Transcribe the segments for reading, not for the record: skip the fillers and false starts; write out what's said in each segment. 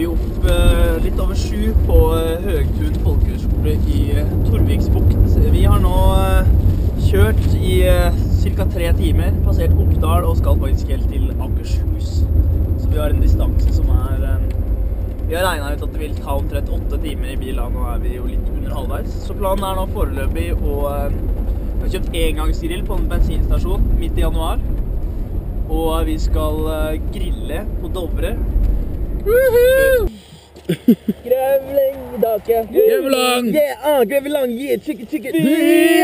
vi opp litt over 7 på Høgtun folkehøgskole i Torviksbukt. Vi har nå kjørt i cirka 3 timer, passert Oppdal og skal faktisk helt til Akershus. Så vi har en distanse som vi har regnet ut at det vil ta omtrent 8 timer i bil. Nå er vi jo litt under halvveis. Så planen nå foreløpig vi har kjøpt engangsgrill på en bensinstasjon midt i januar. Og vi skal grille på Dovre. Woohoo! Grevling, dake! Grevlang! Yeah, grevlang, yeah, chicken, chicken! Vi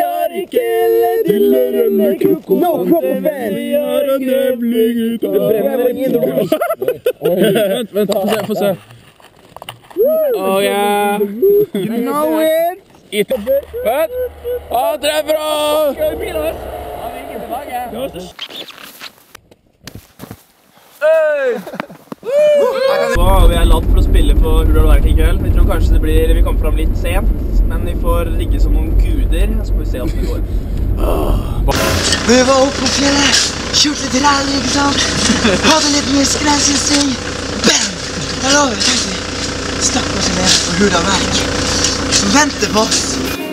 har ikke ledille, rønne, kroko, kontevenn! Vi har en grevling ut av... Det brenner ingen drosj! Vent, få se! Oh yeah! You know it! Vent! Han treffer oss! Skal vi pile oss? Han vil ikke tilbake! Nå har vi latt for å spille på Hurdalverket i kveld. Vi tror kanskje vi kommer fram litt sent, men vi får ligge som noen guder, så får vi se hvordan det går. Vi var oppe på fjellet, kjørte litt rally, ikke sant? Hadde litt mye skrensingsting. Bam! Jeg lover, tenkte vi. Stakk oss ned på Hurdalverket. Vente på oss.